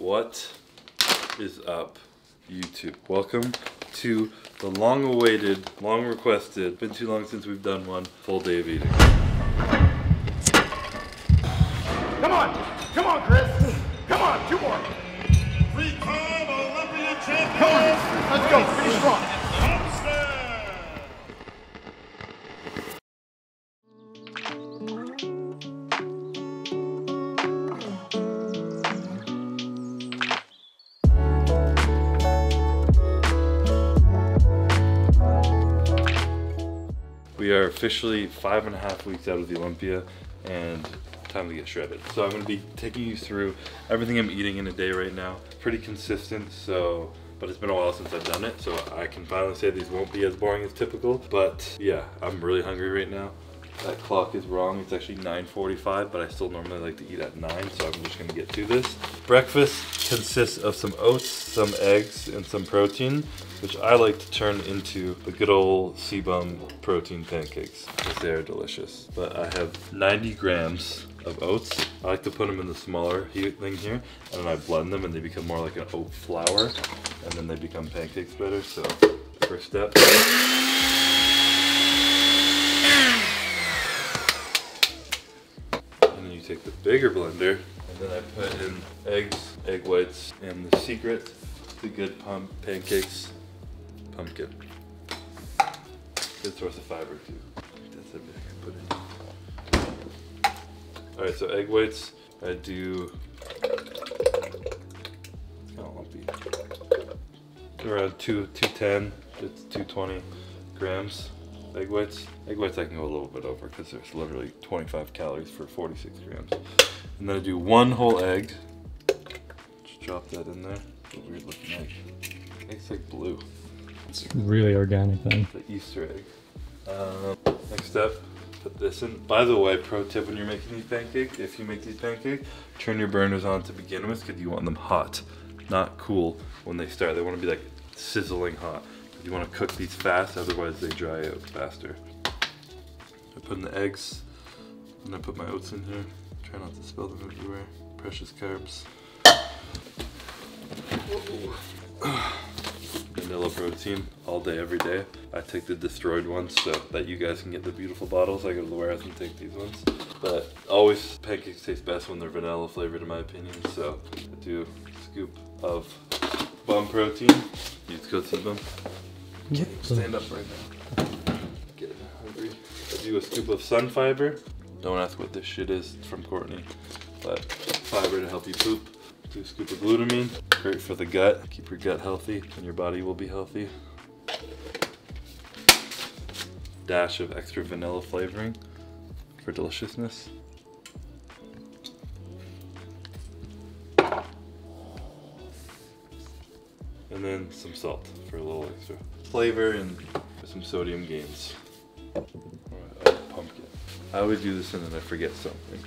What is up, YouTube? Welcome to the long-awaited, long-requested, been too long since we've done one, full day of eating. Come on! Come on, Chris! Come on, two more! Three-time Olympia champion! Come on! Let's go, finish strong! We are officially 5.5 weeks out of the Olympia and time to get shredded. So I'm gonna be taking you through everything I'm eating in a day right now. It's pretty consistent, so, but it's been a while since I've done it, so I can finally say these won't be as boring as typical. But yeah, I'm really hungry right now. That clock is wrong, it's actually 9:45, but I still normally like to eat at 9, so I'm just gonna get through this. Breakfast consists of some oats, some eggs, and some protein, which I like to turn into the good old Sebum protein pancakes, because they're delicious. But I have 90 grams of oats. I like to put them in the smaller thing here, and then I blend them and they become more like an oat flour, and then they become pancakes better, so first step. Take the bigger blender, and then I put in eggs, egg whites, and the secret to good pancakes, pumpkin. Good source of fiber too. That's everything I put in. All right, so egg whites, I do around 210. It's 220 grams. Egg whites I can go a little bit over because there's literally 25 calories for 46 grams. And then I do one whole egg. Just drop that in there. It's a weird looking egg. It's like blue. It's a really organic thing. The Easter egg. Next step, put this in. By the way, pro tip when you're making these pancakes, if you make these pancakes, turn your burners on to begin with because you want them hot, not cool when they start. They want to be like sizzling hot. You want to cook these fast, otherwise they dry out faster. I put in the eggs, and I put my oats in here. Try not to spill them everywhere. Precious carbs. Vanilla protein, all day, every day. I take the destroyed ones so that you guys can get the beautiful bottles. I go to the warehouse and take these ones. But always pancakes taste best when they're vanilla flavored in my opinion, so I do a scoop of Bum protein. You go see Bum. Yep. Stand up right now. Getting hungry. I do a scoop of sun fiber. Don't ask what this shit is, it's from Courtney. But fiber to help you poop. Do a scoop of glutamine. Great for the gut. Keep your gut healthy and your body will be healthy. Dash of extra vanilla flavoring for deliciousness. And then some salt for a little extra flavor and some sodium gains. All right, oh, pumpkin. I always do this and then I forget something.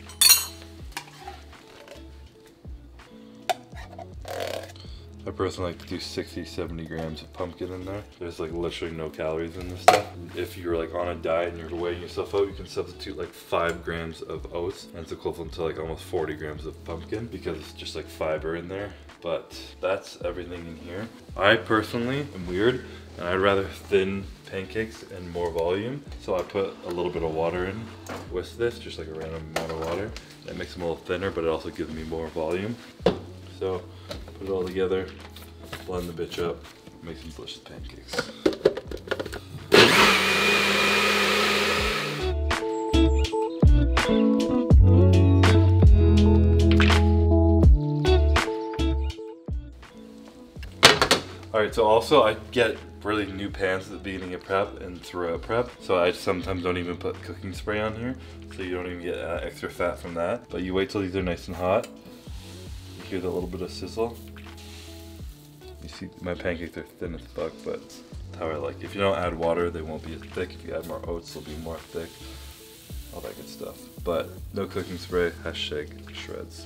I personally like to do 60, 70 grams of pumpkin in there. There's like literally no calories in this stuff. If you're like on a diet and you're weighing yourself out, you can substitute like 5 grams of oats and it's equivalent to like almost 40 grams of pumpkin because it's just like fiber in there. But that's everything in here. I personally am weird and I'd rather thin pancakes and more volume. So I put a little bit of water in with this, just like a random amount of water. That makes them a little thinner, but it also gives me more volume. So put it all together, blend the bitch up, make some delicious pancakes. Alright, so also I get really new pans at the beginning of prep and throughout prep, so I sometimes don't even put cooking spray on here, so you don't even get extra fat from that. But you wait till these are nice and hot. You hear that little bit of sizzle. You see my pancakes are thin as fuck, but that's how I like it. If you don't add water, they won't be as thick. If you add more oats, they'll be more thick. All that good stuff. But no cooking spray, hashtag shreds.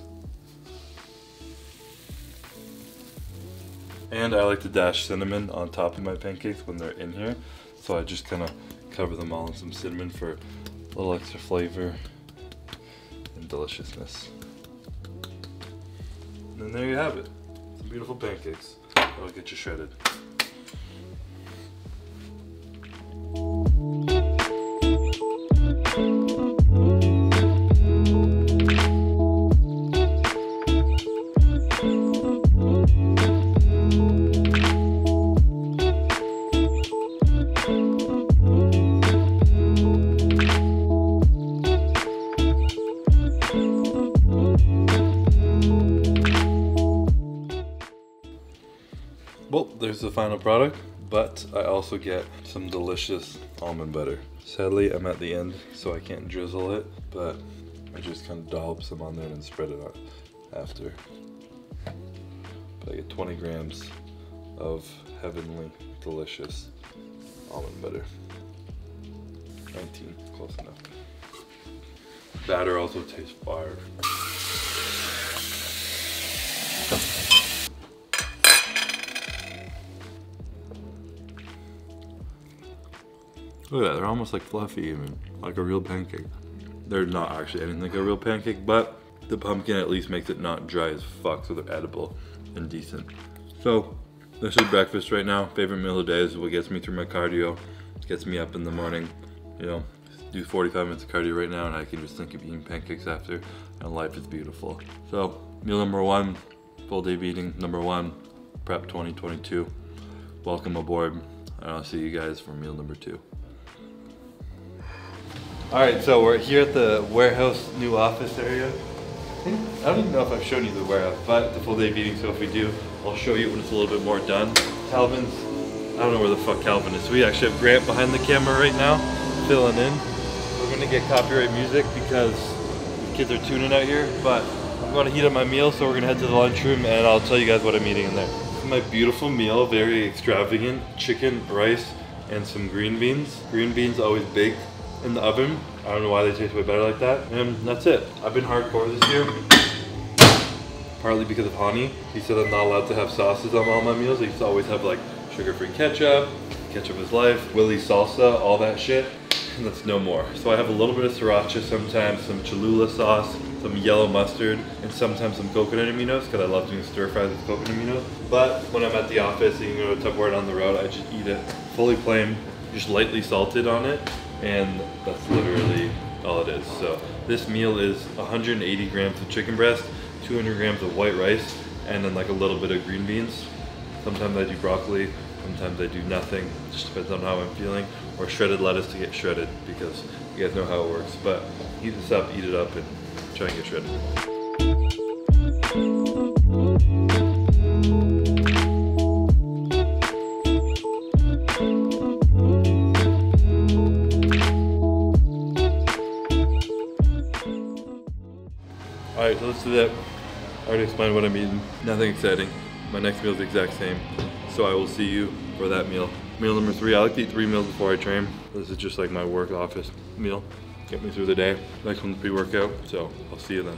And I like to dash cinnamon on top of my pancakes when they're in here. So I just kind of cover them all in some cinnamon for a little extra flavor and deliciousness. And there you have it. Some beautiful pancakes. That'll get you shredded. Well, there's the final product, but I also get some delicious almond butter. Sadly, I'm at the end, so I can't drizzle it, but I just kind of dollop some on there and spread it on after. But I get 20 grams of heavenly delicious almond butter. 19, close enough. Batter also tastes fire. Look at that, they're almost like fluffy even, like a real pancake. They're not actually anything like a real pancake, but the pumpkin at least makes it not dry as fuck, so they're edible and decent. So, this is breakfast right now. Favorite meal of the day is what gets me through my cardio, gets me up in the morning. You know, do 45 minutes of cardio right now and I can just think of eating pancakes after, and life is beautiful. So, meal number one, full day of eating, number one, prep 2022. Welcome aboard, and I'll see you guys for meal number two. All right, so we're here at the warehouse new office area. I don't even know if I've shown you the warehouse, but it's a full day of eating, so if we do, I'll show you when it's a little bit more done. Calvin's, I don't know where the fuck Calvin is. We actually have Grant behind the camera right now, filling in. We're gonna get copyright music because the kids are tuning out here, but I'm gonna heat up my meal, so we're gonna head to the lunchroom and I'll tell you guys what I'm eating in there. This is my beautiful meal, very extravagant, chicken, rice, and some green beans. Green beans always big. In the oven. I don't know why they taste way better like that. And that's it. I've been hardcore this year. Partly because of Hanee. He said I'm not allowed to have sauces on all my meals. I used to always have like sugar-free ketchup, ketchup is life, Willy's salsa, all that shit. And that's no more. So I have a little bit of Sriracha sometimes, some Cholula sauce, some yellow mustard, and sometimes some coconut aminos, because I love doing stir fries with coconut aminos. But when I'm at the office, you can go to Tupperware down the road, I just eat it fully plain, just lightly salted on it. And that's literally all it is. So this meal is 180 grams of chicken breast, 200 grams of white rice, and then like a little bit of green beans. Sometimes I do broccoli, sometimes I do nothing. It just depends on how I'm feeling. Or shredded lettuce to get shredded, because you guys know how it works. But heat this up, eat it up, and try and get shredded. Alright, so this is it. I already explained what I'm eating. Nothing exciting. My next meal is the exact same. So I will see you for that meal. Meal number three. I like to eat three meals before I train. This is just like my work office meal. Get me through the day. Next one's pre-workout, so I'll see you then.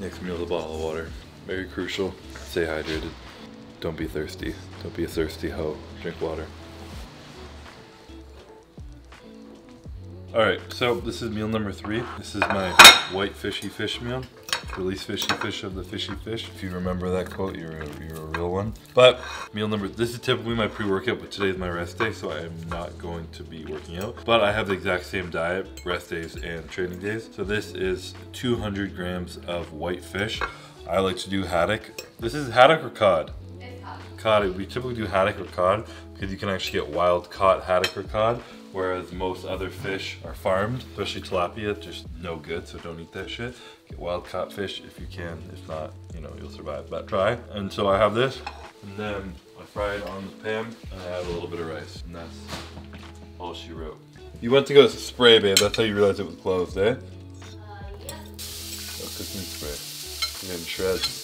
Next meal is a bottle of water. Very crucial. Stay hydrated. Don't be thirsty. Don't be a thirsty hoe. Drink water. Alright, so this is meal number three. This is my white fishy fish meal. Release fishy fish of the fishy fish. If you remember that quote, you're a real one. But meal number, this is typically my pre-workout, but today is my rest day, so I am not going to be working out. But I have the exact same diet, rest days and training days. So this is 200 grams of white fish. I like to do haddock. This is haddock or cod? It's cod. Cod, we typically do haddock or cod, because you can actually get wild caught haddock or cod, whereas most other fish are farmed, especially tilapia, just no good, so don't eat that shit. Get wild caught fish if you can. If not, you know, you'll survive, but try. And so I have this, and then I fry it on the pan, and I add a little bit of rice, and that's all she wrote. You went to go spray, babe, that's how you realized it was closed, eh? Yeah. No cooking spray. You're getting shreds.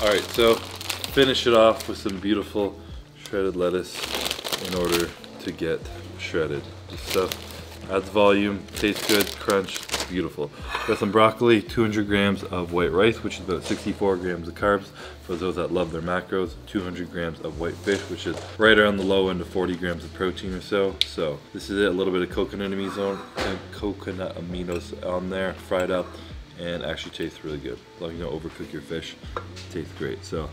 Alright, so finish it off with some beautiful shredded lettuce in order to get shredded. This stuff adds volume, tastes good, crunch, beautiful. Got some broccoli, 200 grams of white rice, which is about 64 grams of carbs for those that love their macros, 200 grams of white fish, which is right around the low end of 40 grams of protein or so. So this is it, a little bit of coconut aminos on there, fried up, and actually tastes really good. Like, you don't overcook your fish, it tastes great. So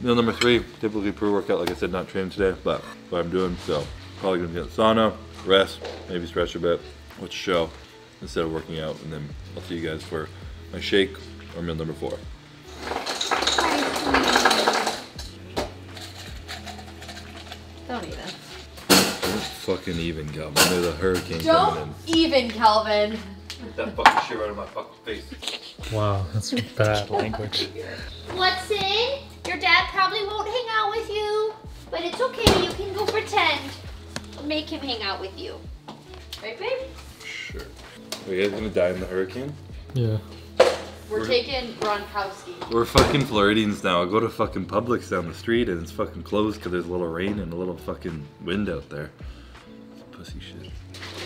meal number 3, typically pre-workout, like I said, not training today, but that's what I'm doing. So probably gonna get sauna, rest, maybe stretch a bit, watch a show, instead of working out, and then I'll see you guys for my shake or meal number 4. Don't even. Don't fucking even, Calvin. There's a hurricane coming in. Don't even, Calvin. Get that fucking shit right out of my fucking face. Wow, that's bad language. Watson, your dad probably won't hang out with you, but it's okay, you can go pretend. Make him hang out with you. Right, babe? Sure. Are you guys gonna die in the hurricane? Yeah. We're taking Gronkowski. We're fucking Floridians now. I go to fucking Publix down the street and it's fucking closed because there's a little rain and a little fucking wind out there. It's pussy shit.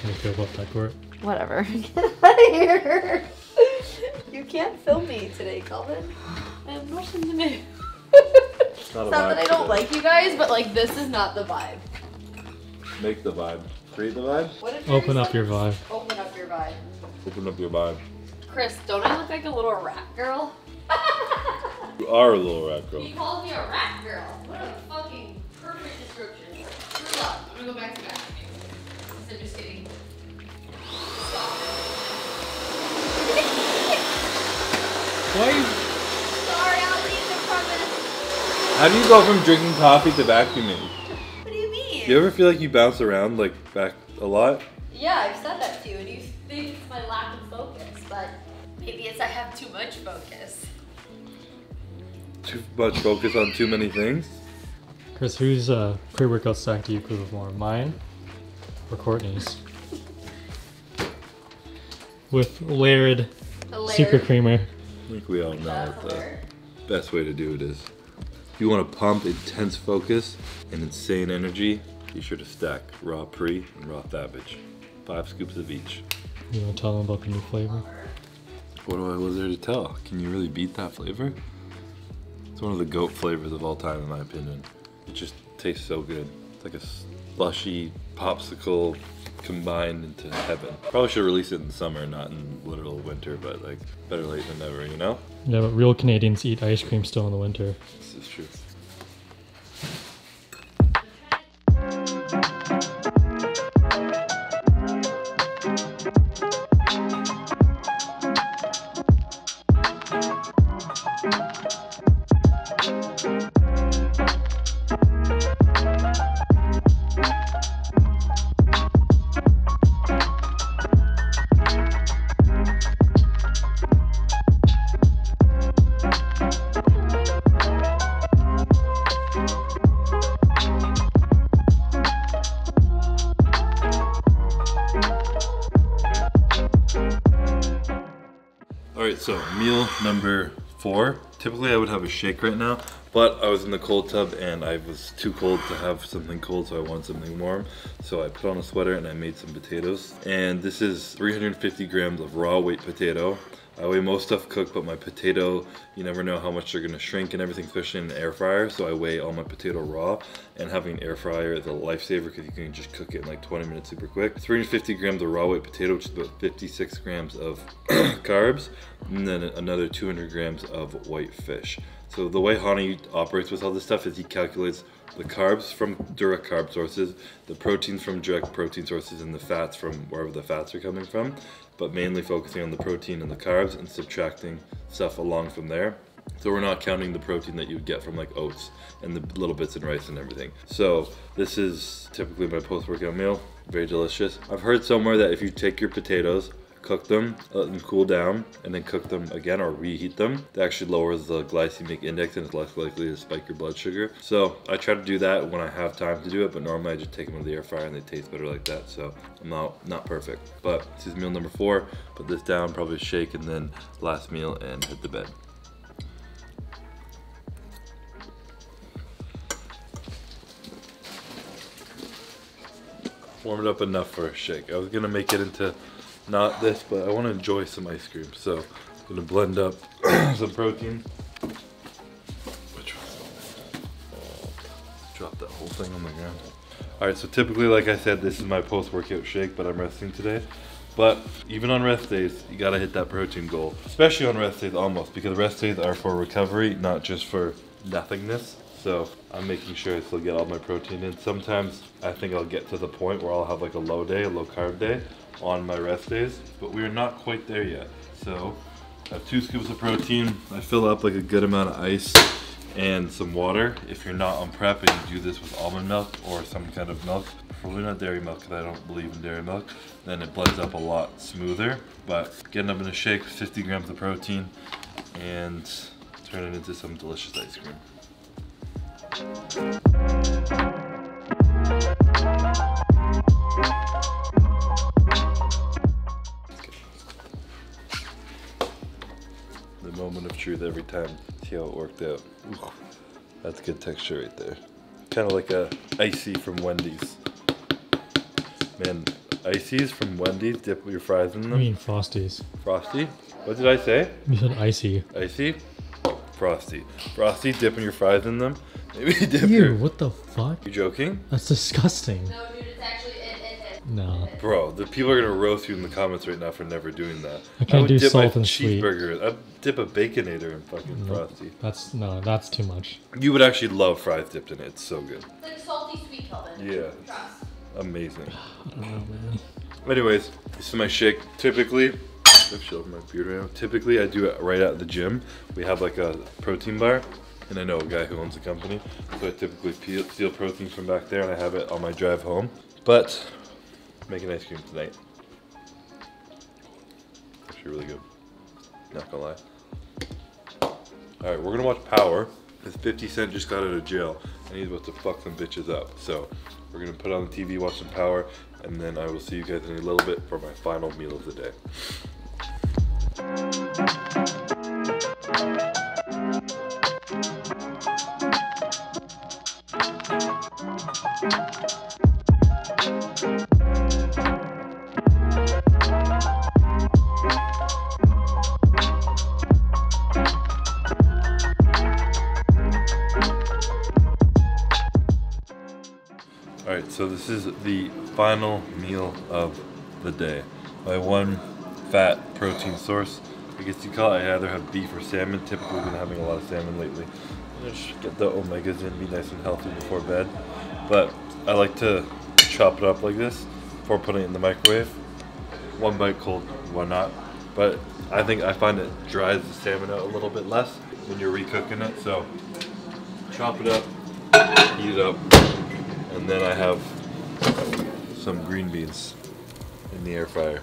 Can you film up that court? Whatever. Get out of here. You can't film me today, Calvin. I have nothing to do. It's not that I don't like you guys, but like this is not the vibe. Make the vibe. Create the vibe. Open up your vibe. Open up your vibe. Open up your vibe. Chris, don't I look like a little rat girl? You are a little rat girl. You called me a rat girl. What a fucking perfect description. You're loved. I'm gonna go back to back. Instead of just kidding. Stop. Why? Sorry, I'll leave the premise. How do you go from drinking coffee to vacuuming? Do you ever feel like you bounce around like back a lot? Yeah, I've said that to you and you think it's my lack of focus, but maybe it's I have too much focus. Too much focus on too many things? Chris, whose pre-workout stack do you approve more, mine or Courtney's? With layered super creamer. I think we all know what the best way to do it is. If you want to pump intense focus and insane energy, be sure to stack raw pre and raw Thabbage. 5 scoops of each. You want to tell them about the new flavor? What was there to tell? Can you really beat that flavor? It's one of the GOAT flavors of all time in my opinion. It just tastes so good. It's like a slushy popsicle combined into heaven. Probably should release it in the summer, not in literal winter, but like better late than never, you know? Yeah, but real Canadians eat ice cream still in the winter. This is true. So meal number 4, typically I would have a shake right now, but I was in the cold tub and I was too cold to have something cold, so I wanted something warm. So I put on a sweater and I made some potatoes. And this is 350 grams of raw weight potato. I weigh most stuff cooked, but my potato, you never know how much they're gonna shrink and everything, especially in an air fryer. So I weigh all my potato raw, and having an air fryer is a lifesaver because you can just cook it in like 20 minutes super quick. 350 grams of raw weight potato, which is about 56 grams of carbs, and then another 200 grams of white fish. So the way Hanee operates with all this stuff is he calculates the carbs from direct carb sources, the proteins from direct protein sources, and the fats from wherever the fats are coming from, but mainly focusing on the protein and the carbs and subtracting stuff along from there. So we're not counting the protein that you would get from like oats and the little bits in rice and everything. So this is typically my post-workout meal, very delicious. I've heard somewhere that if you take your potatoes, cook them, let them cool down, and then cook them again or reheat them, that actually lowers the glycemic index and it's less likely to spike your blood sugar. So I try to do that when I have time to do it, but normally I just take them out of the air fryer and they taste better like that. So I'm not perfect, but this is meal number 4. Put this down, probably shake, and then last meal and hit the bed. warm it up enough for a shake. I was gonna make it into not this, but I want to enjoy some ice cream, so I'm gonna blend up some protein. Drop that whole thing on the ground. All right, so typically, like I said, this is my post-workout shake, but I'm resting today. But even on rest days, you gotta hit that protein goal, especially on rest days almost, because rest days are for recovery, not just for nothingness. So I'm making sure I still get all my protein in. Sometimes I think I'll get to the point where I'll have like a low day, a low carb day on my rest days, but we are not quite there yet. So I have 2 scoops of protein. I fill up like a good amount of ice and some water. If you're not on prep and you do this with almond milk or some kind of milk, probably not dairy milk because I don't believe in dairy milk, then it blends up a lot smoother. But getting up in a shake, 50 grams of protein, and turn it into some delicious ice cream. The moment of truth every time. See how it worked out. Ooh, that's good texture right there. Kind of like a icy from Wendy's. Man, icies from Wendy's, dip your fries in them. I mean Frosties. Frosty? What did I say? You said icy. Icy? Frosty. Frosty, dipping your fries in them. Maybe dip your... what the fuck? You joking? That's disgusting. No, dude, it's actually it. No. Bro, the people are gonna roast you in the comments right now for never doing that. I can't do salt and sweet. I'd dip a Baconator in fucking Frosty. That's, no, that's too much. You would actually love fries dipped in it. It's so good. It's like salty sweet, Calvin. Yeah. Trust. Amazing. I don't know, man. Anyways, this is my shake. Typically... my beard right now. Typically I do it right at the gym. We have like a protein bar, and I know a guy who owns the company, so I typically steal protein from back there and I have it on my drive home. But making ice cream tonight. Actually really good. Not gonna lie. Alright, we're gonna watch Power. Because 50 Cent just got out of jail and he's about to fuck some bitches up. So we're gonna put on the TV, watch some Power, and then I will see you guys in a little bit for my final meal of the day. All right, so this is the final meal of the day. My one fat protein source, I guess you call it. I either have beef or salmon. Typically been having a lot of salmon lately. Just get the omegas in, be nice and healthy before bed. But I like to chop it up like this before putting it in the microwave. One bite cold, why not? But I think I find it dries the salmon out a little bit less when you're recooking it. So chop it up, heat it up, and then I have some green beans in the air fryer.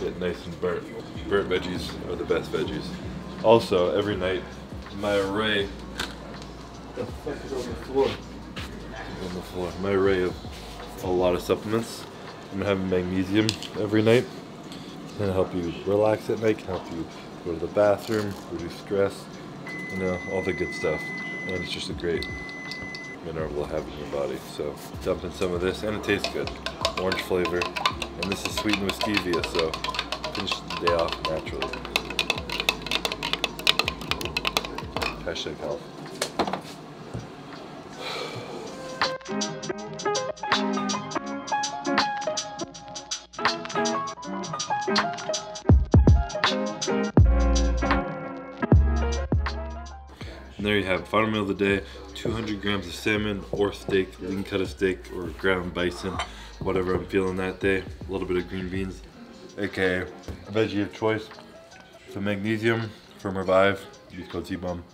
Get nice and burnt. Burnt veggies are the best veggies. Also, every night, my array... the fuck is on the floor? On the floor. My array of a lot of supplements. I'm having magnesium every night. Can help you relax at night, can help you go to the bathroom, reduce stress, you know, all the good stuff. And it's just a great mineral to have in your body. So dump in some of this, and it tastes good. Orange flavor. And this is sweetened with stevia, so finish the day off naturally. Hashtag health. And there you have it, final meal of the day, 200 grams of salmon or steak, lean cut of steak or ground bison, whatever I'm feeling that day. A little bit of green beans, aka veggie of choice. Some magnesium from Revive, use code T-Bum,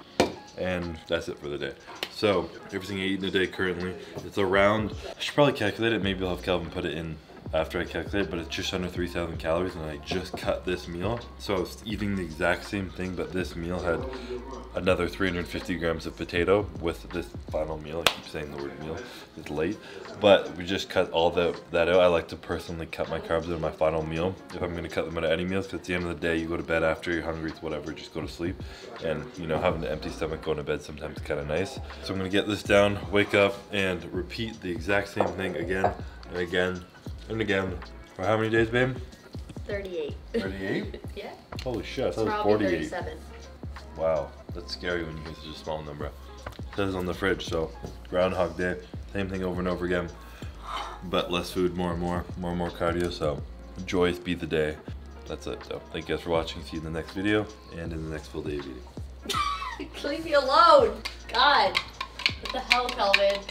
and that's it for the day. So everything I eat in a day currently, it's around, I should probably calculate it, maybe I'll have Calvin put it in after I calculate, but it's just under 3,000 calories, and I just cut this meal. So I was eating the exact same thing, but this meal had another 350 grams of potato with this final meal. I keep saying the word meal, it's late, but we just cut all that out. I like to personally cut my carbs in my final meal, if I'm gonna cut them out of any meals, because at the end of the day, you go to bed after, you're hungry, it's whatever, just go to sleep. And you know, having an empty stomach going to bed sometimes is kind of nice. So I'm gonna get this down, wake up, and repeat the exact same thing again and again, and again. For how many days, babe? 38. 38? Yeah. Holy shit, I thought it was 48. 37. Wow, that's scary when you get such a small number. It says on the fridge, so Groundhog Day, same thing over and over again, but less food, more and more cardio, so joyous be the day. That's it, so thank you guys for watching. See you in the next video and in the next full day of eating. Leave me alone. God. What the hell, Calvin?